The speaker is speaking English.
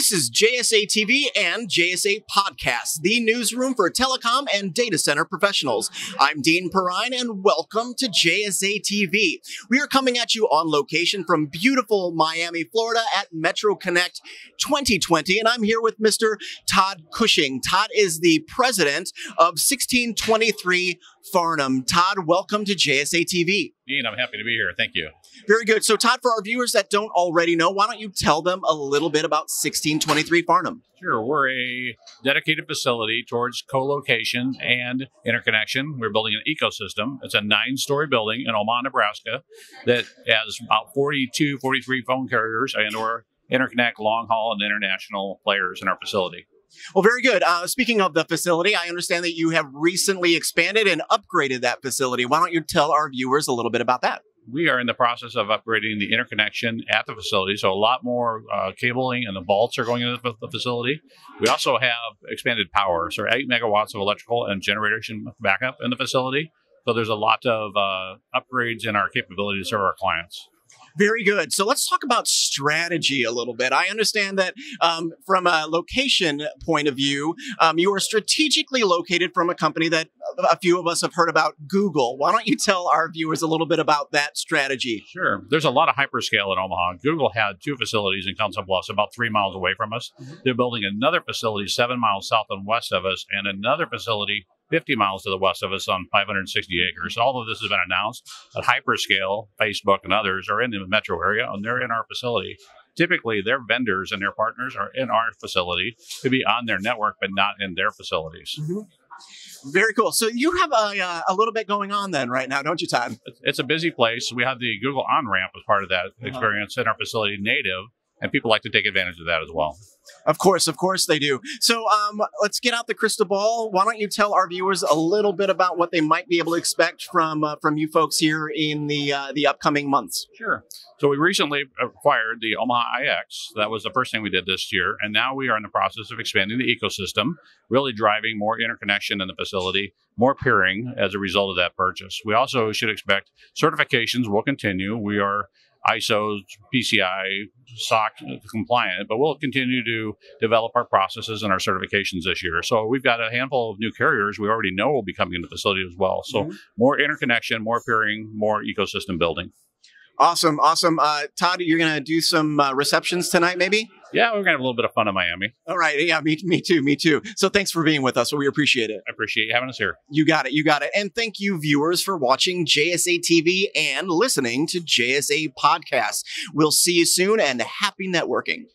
This is JSA TV and JSA Podcast, the newsroom for telecom and data center professionals. I'm Dean Perrine, and welcome to JSA TV. We are coming at you on location from beautiful Miami, Florida at Metro Connect 2020, and I'm here with Mr. Todd Cushing. Todd is the president of 1623 Farnam. Todd, welcome to JSA TV. Dean, I'm happy to be here. Thank you. Very good. So, Todd, for our viewers that don't already know, why don't you tell them a little bit about 1623 Farnam? Sure. We're a dedicated facility towards co-location and interconnection. We're building an ecosystem. It's a 9-story building in Omaha, Nebraska that has about 42, 43 phone carriers and or interconnect long-haul and international players in our facility. Well, very good. Speaking of the facility, I understand that you have recently expanded and upgraded that facility. Why don't you tell our viewers a little bit about that? We are in the process of upgrading the interconnection at the facility, so a lot more cabling and the vaults are going into the facility. We also have expanded power, so 8 megawatts of electrical and generation backup in the facility. So there's a lot of upgrades in our capability to serve our clients. Very good. So let's talk about strategy a little bit. I understand that from a location point of view, you are strategically located from a company that a few of us have heard about, Google. Why don't you tell our viewers a little bit about that strategy? Sure. There's a lot of hyperscale in Omaha. Google had 2 facilities in Council Bluffs, about 3 miles away from us. They're building another facility 7 miles south and west of us, and another facility 50 miles to the west of us on 560 acres. All of this has been announced, but Hyperscale, Facebook, and others are in the metro area, and they're in our facility. Typically, their vendors and their partners are in our facility to be on their network, but not in their facilities. Mm-hmm. Very cool. So you have a little bit going on then right now, don't you, Todd? It's a busy place. We have the Google on-ramp as part of that experience in our facility native, and people like to take advantage of that as well. Of course they do. So let's get out the crystal ball. Why don't you tell our viewers a little bit about what they might be able to expect from you folks here in the upcoming months? Sure. So we recently acquired the Omaha IX. That was the first thing we did this year. And now we are in the process of expanding the ecosystem, really driving more interconnection in the facility, more peering as a result of that purchase. We also should expect certifications will continue. We are ISO, PCI, SOC compliant, but we'll continue to develop our processes and our certifications this year. So we've got a handful of new carriers we already know will be coming into the facility as well. So more interconnection, more peering, more ecosystem building. Awesome, awesome. Todd, you're going to do some receptions tonight, maybe? Yeah, we're going to have a little bit of fun in Miami. All right. Yeah, me too. So thanks for being with us. We appreciate it. I appreciate you having us here. You got it. You got it. And thank you, viewers, for watching JSA TV and listening to JSA Podcast. We'll see you soon, and happy networking.